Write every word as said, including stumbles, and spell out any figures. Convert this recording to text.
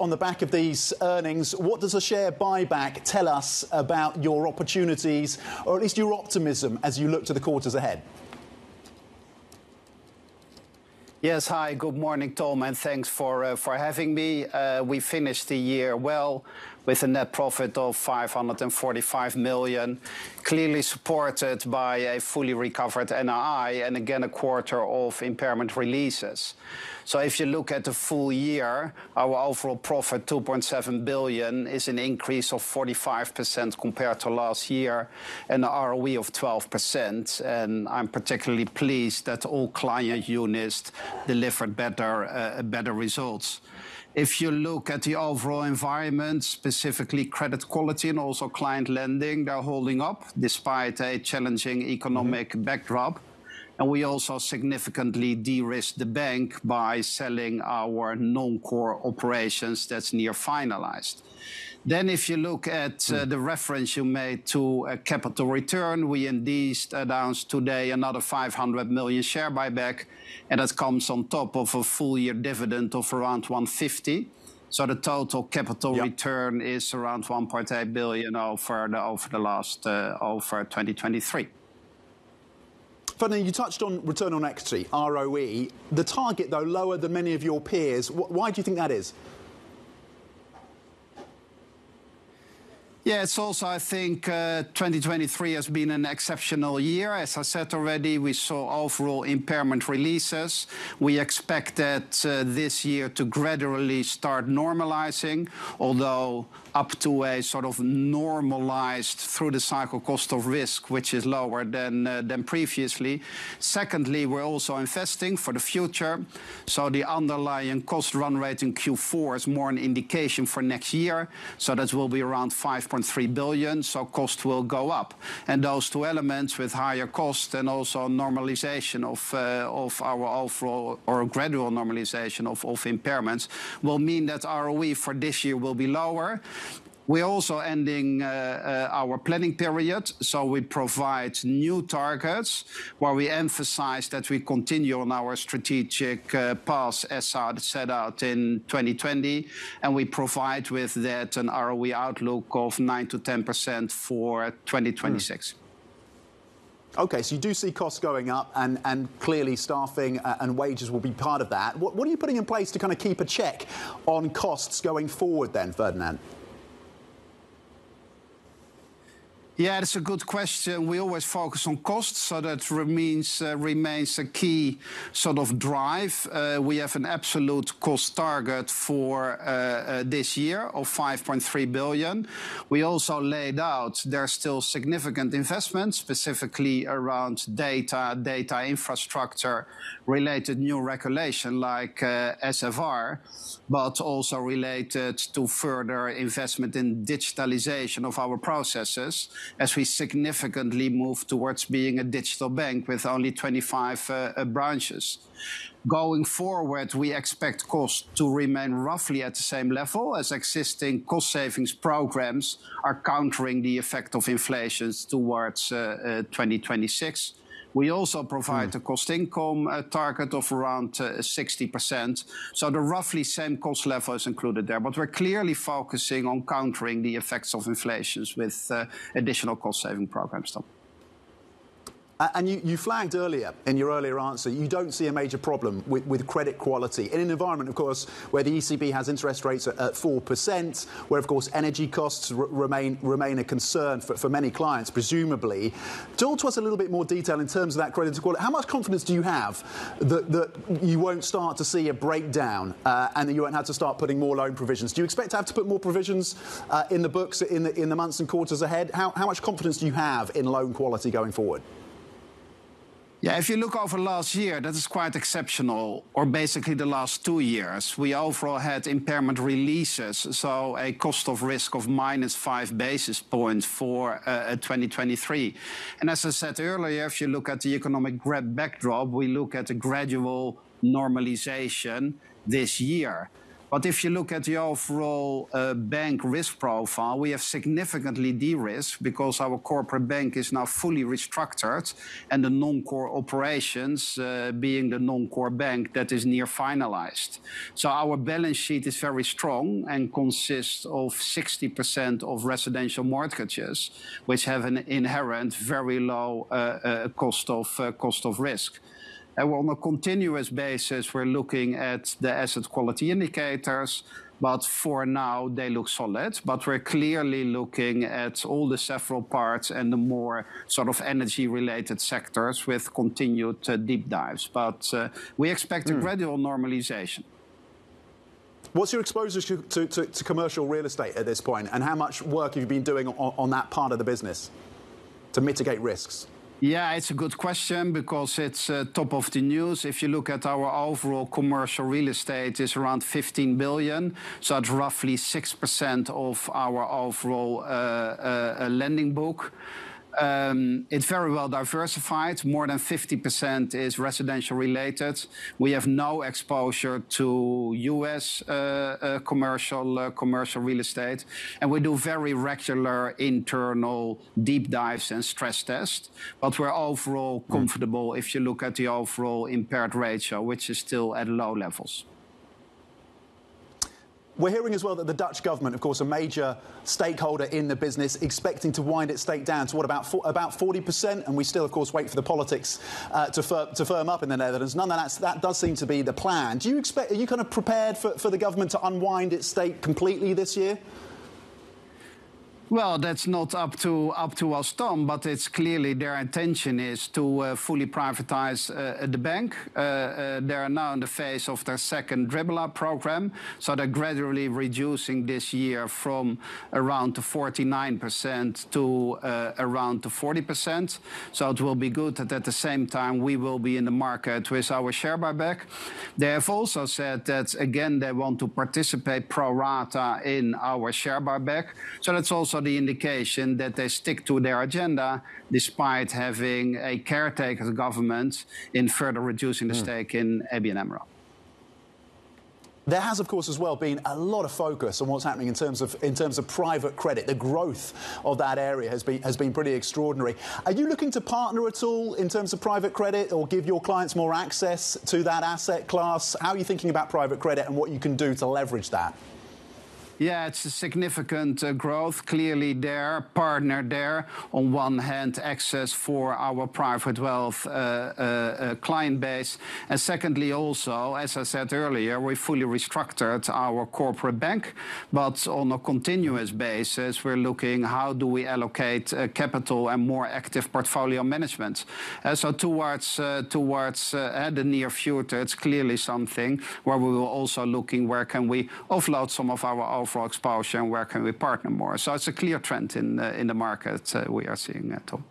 On the back of these earnings, what does a share buyback tell us about your opportunities, or at least your optimism, as you look to the quarters ahead? Yes, hi, good morning, Tom, and thanks for, uh, for having me. Uh, we finished the year well with a net profit of five hundred forty-five million, clearly supported by a fully recovered N I I and again a quarter of impairment releases. So if you look at the full year, our overall profit, two point seven billion, is an increase of forty-five percent compared to last year, and an R O E of twelve percent. And I'm particularly pleased that all client units delivered better, uh, better results. If you look at the overall environment, specifically credit quality and also client lending, they're holding up despite a challenging economic mm-hmm. backdrop. And we also significantly de-risked the bank by selling our non-core operations that's near finalized. Then if you look at uh, the reference you made to uh, capital return, we indeed announced today another five hundred million share buyback, and that comes on top of a full year dividend of around one hundred fifty. So the total capital yep. return is around one point eight billion over the, over the last, uh, over twenty twenty-three. Ferdinand, you touched on return on equity, R O E. The target, though, lower than many of your peers. Why do you think that is? Yeah, it's also, I think, uh, twenty twenty-three has been an exceptional year. As I said already, we saw overall impairment releases. We expect that uh, this year to gradually start normalizing, although up to a sort of normalized through-the-cycle cost of risk, which is lower than, uh, than previously. Secondly, we're also investing for the future. So the underlying cost run rate in Q four is more an indication for next year. So that will be around five point three billion, so cost will go up. And those two elements, with higher cost and also normalization of, uh, of our overall or gradual normalization of, of impairments, will mean that R O E for this year will be lower. We're also ending uh, uh, our planning period, so we provide new targets where we emphasize that we continue on our strategic uh, path as set out in twenty twenty, and we provide with that an R O E outlook of nine to ten percent for twenty twenty-six. Mm. Okay, so you do see costs going up, and, and clearly staffing and wages will be part of that. What, what are you putting in place to kind of keep a check on costs going forward then, Ferdinand? Yeah, that's a good question. We always focus on costs, so that remains, uh, remains a key sort of drive. Uh, we have an absolute cost target for uh, uh, this year of five point three billion. We also laid out there's still significant investments, specifically around data, data infrastructure, related new regulation like uh, S F R, but also related to further investment in digitalization of our processes, as we significantly move towards being a digital bank with only twenty-five uh, branches. Going forward, we expect costs to remain roughly at the same level, as existing cost savings programs are countering the effect of inflation towards uh, uh, twenty twenty-six. We also provide mm. a cost-income uh, target of around uh, sixty percent, so the roughly same cost level is included there. But we're clearly focusing on countering the effects of inflation with uh, additional cost-saving programs, Tom. Uh, and you, you flagged earlier, in your earlier answer, you don't see a major problem with, with credit quality. In an environment, of course, where the E C B has interest rates at, at four percent, where, of course, energy costs r remain, remain a concern for, for many clients, presumably. Talk to us a little bit more detail in terms of that credit quality. How much confidence do you have that, that you won't start to see a breakdown uh, and that you won't have to start putting more loan provisions? Do you expect to have to put more provisions uh, in the books in the, in the months and quarters ahead? How, how much confidence do you have in loan quality going forward? Yeah, if you look over last year, that is quite exceptional, or basically the last two years. We overall had impairment releases, so a cost of risk of minus five basis points for uh, twenty twenty-three. And as I said earlier, if you look at the economic backdrop, we look at a gradual normalization this year. But if you look at the overall uh, bank risk profile, we have significantly de-risked because our corporate bank is now fully restructured, and the non-core operations, uh, being the non-core bank, that is near finalized. So our balance sheet is very strong and consists of sixty percent of residential mortgages, which have an inherent very low uh, uh, cost of uh, cost of risk. And on a continuous basis, we're looking at the asset quality indicators, but for now they look solid. But we're clearly looking at all the several parts and the more sort of energy-related sectors with continued uh, deep dives. But uh, we expect a mm. gradual normalization. What's your exposure to, to, to commercial real estate at this point, and how much work have you been doing on, on that part of the business to mitigate risks? Yeah, it's a good question because it's uh, top of the news. If you look at our overall commercial real estate, it's around fifteen billion. So that's roughly six percent of our overall uh, uh, lending book. Um, it's very well diversified. More than fifty percent is residential related. We have no exposure to U S uh, uh, commercial uh, commercial real estate, and we do very regular internal deep dives and stress tests. But we're overall comfortable mm. if you look at the overall impaired ratio, which is still at low levels. We're hearing as well that the Dutch government, of course, a major stakeholder in the business, expecting to wind its stake down to, what, about about forty percent? And we still, of course, wait for the politics uh, to, fir to firm up in the Netherlands. Nonetheless, that does seem to be the plan. Do you expect, are you kind of prepared for, for the government to unwind its stake completely this year? Well, that's not up to up to us, Tom, but it's clearly their intention is to uh, fully privatize uh, the bank. Uh, uh, they are now in the phase of their second Dribbela program, so they're gradually reducing this year from around to forty-nine percent to uh, around to forty percent. So it will be good that at the same time we will be in the market with our share buyback. They have also said that, again, they want to participate pro rata in our share buyback. So that's also the indication that they stick to their agenda despite having a caretaker government in further reducing the mm. stake in A B N AMRO. There has, of course, as well been a lot of focus on what's happening in terms of in terms of private credit. The growth of that area has been has been pretty extraordinary. Are you looking to partner at all in terms of private credit, or give your clients more access to that asset class? How are you thinking about private credit and what you can do to leverage that? Yeah, it's a significant uh, growth, clearly there, partner there. On one hand, access for our private wealth uh, uh, uh, client base. And secondly, also, as I said earlier, we fully restructured our corporate bank. But on a continuous basis, we're looking how do we allocate uh, capital and more active portfolio management. Uh, so towards, uh, towards uh, the near future, it's clearly something where we were also looking where can we offload some of our own overall exposure and where can we partner more. So it's a clear trend in, uh, in the market uh, we are seeing, uh, Tom.